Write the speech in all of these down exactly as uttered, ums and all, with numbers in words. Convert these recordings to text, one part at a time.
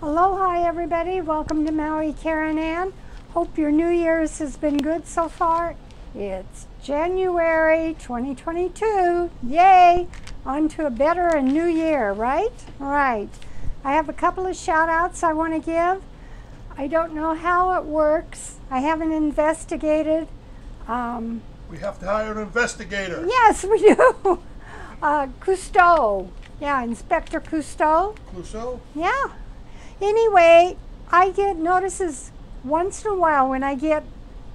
Aloha everybody, welcome to Maui Karen Ann. Hope your New Year's has been good so far. It's January twenty twenty-two, yay! On to a better and new year, right? Right. I have a couple of shout outs I want to give. I don't know how it works. I haven't investigated. Um, we have to hire an investigator. Yes, we do. uh, Cousteau, yeah, Inspector Cousteau. Cousteau? Yeah. Anyway, I get notices once in a while when I get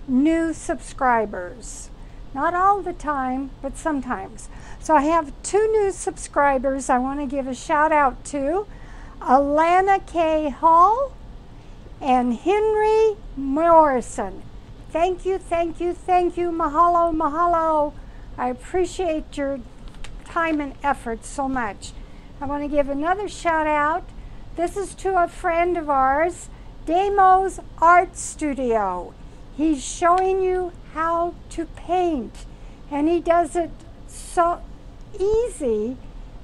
new subscribers. Not all the time, but sometimes. So I have two new subscribers I want to give a shout out to. Alana K. Hall and Henry Morrison. Thank you, thank you, thank you. Mahalo, mahalo. I appreciate your time and effort so much. I want to give another shout out. This is to a friend of ours, Demo's Art Studio. He's showing you how to paint, and he does it so easy,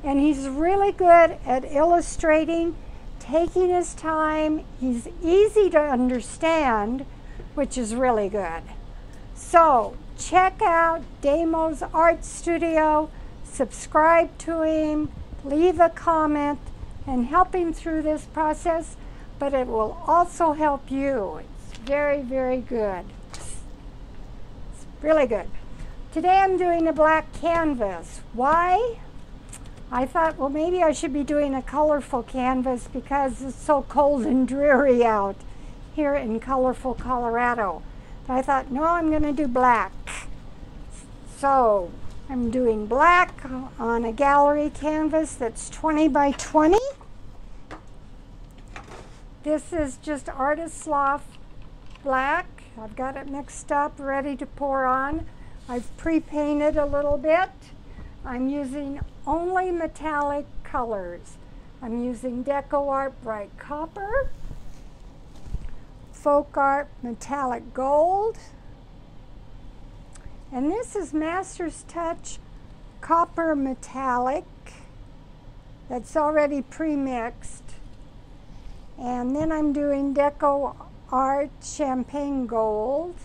and he's really good at illustrating, taking his time. He's easy to understand, which is really good. So check out Demo's Art Studio, subscribe to him, leave a comment, and help him through this process, but it will also help you. It's very, very good. It's really good. Today I'm doing a black canvas. Why? I thought, well, maybe I should be doing a colorful canvas because it's so cold and dreary out here in colorful Colorado. But I thought, no, I'm going to do black. So I'm doing black on a gallery canvas that's twenty by twenty. This is just Artist Loft black. I've got it mixed up, ready to pour on. I've pre-painted a little bit. I'm using only metallic colors. I'm using DecoArt Bright Copper, FolkArt Metallic Gold, and this is Master's Touch Copper Metallic that's already pre-mixed. And then I'm doing DecoArt Champagne Gold.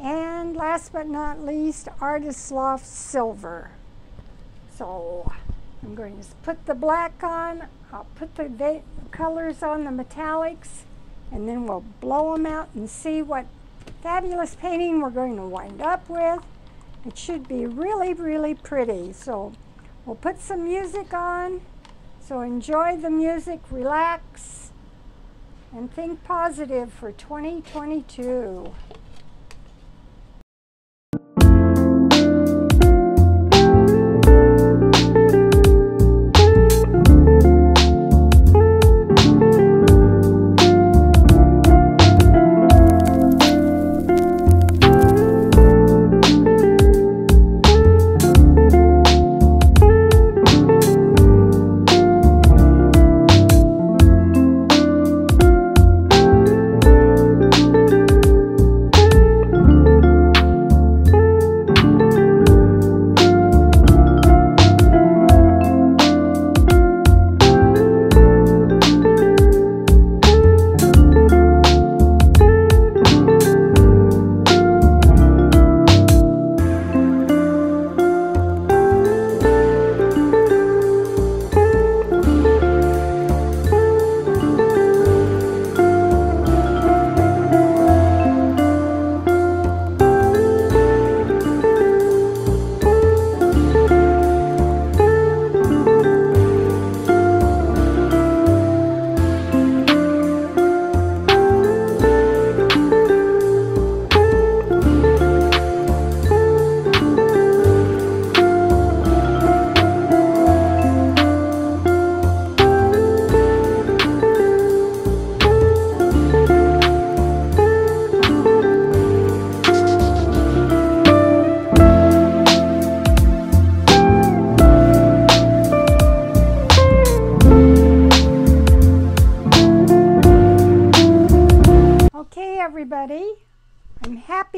And last but not least, Artist Loft Silver. So I'm going to put the black on, I'll put the colors on the metallics, and then we'll blow them out and see what fabulous painting we're going to wind up with. It should be really, really pretty. So we'll put some music on. So enjoy the music, relax, and think positive for twenty twenty-two.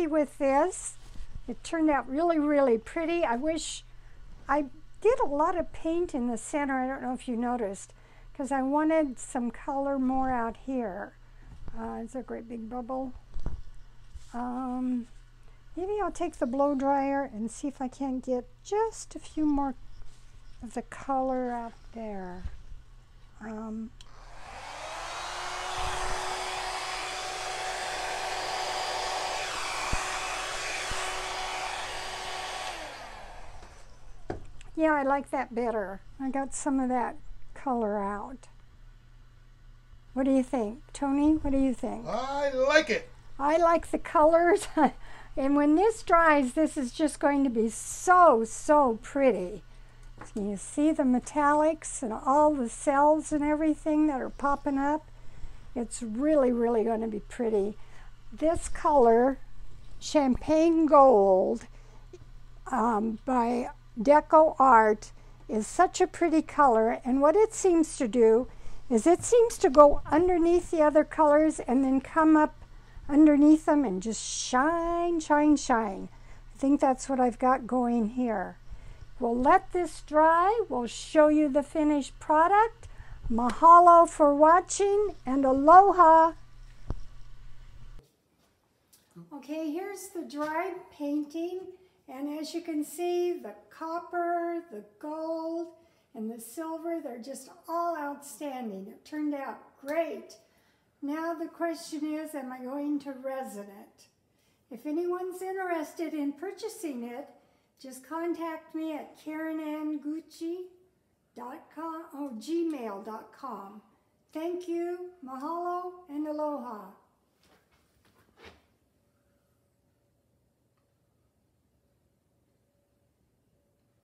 With this, it turned out really, really pretty. I wish I did a lot of paint in the center. I don't know if you noticed, because I wanted some color more out here. Uh, it's a great big bubble. Um, maybe I'll take the blow dryer and see if I can get just a few more of the color out there. Um, yeah, I like that better. I got some of that color out. What do you think, Tony? What do you think? I like it. I like the colors. And when this dries, this is just going to be so, so pretty. You see the metallics and all the cells and everything that are popping up. It's really, really going to be pretty. This color, Champagne Gold, um, by DecoArt, is such a pretty color, and what it seems to do is it seems to go underneath the other colors and then come up underneath them and just shine, shine, shine. I think that's what I've got going here. We'll let this dry. We'll show you the finished product. Mahalo for watching and aloha. Okay, here's the dry painting. And as you can see, the copper, the gold, and the silver, they're just all outstanding. It turned out great. Now the question is, am I going to resin it? If anyone's interested in purchasing it, just contact me at karen ann gucci at gmail dot com. Thank you, mahalo, and aloha.